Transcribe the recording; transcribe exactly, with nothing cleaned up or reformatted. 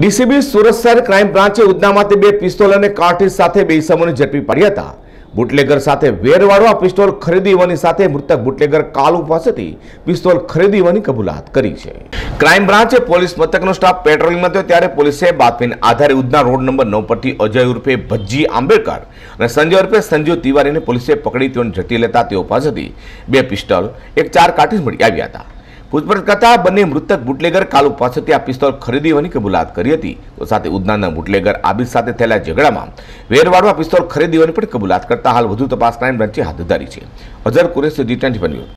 DCB Surat શહેર crime બ્રાન્ચે ઉધનામાંથી બે pistol અને કાર્ટ્રિજ સાથે બે ઇસમોને ઝડપી પાડ્યા હતા। બુટલેગર સાથે વેરવાળો આ પિસ્તોલ ખરીદીવાની સાથે મૃતક બુટલેગર કાલુ પાસેથી પિસ્તોલ ખરીદીવાની કબૂલાત કરી છે। ક્રાઇમ બ્રાન્ચે પોલીસ મથકનો સ્ટાફ પેટ્રોલિંગમાં હતો ત્યારે પોલીસે બાતમીના આધારે ઉધના રોડ નંબર નવ પરથી અજય ઉર્ફે ભજ્જી આંબેડકર અને સંજય ઉર્ફે સંજીવ તિવારીને પોલીસે પકડી તેઓને ઝડપી લેતા તેઓ પાસેથી બે પિસ્તોલ એક ચાર કાર્ટ્રિજ મળી આવ્યા હતા। पूछपरछ करता बने मृतक बुटलेगर कालू पास पिस्तोल खरीदी कबूलात करी थी तो साथ उधना बुटलेगर आबिद साथ थे झगड़ा में वेरवाड़ पिस्तोल खरीदी कबूलात करता हाल वधु तपास क्राइम ब्रांचे हाथ धरी है। Azhar Qureshi ji twenty one news.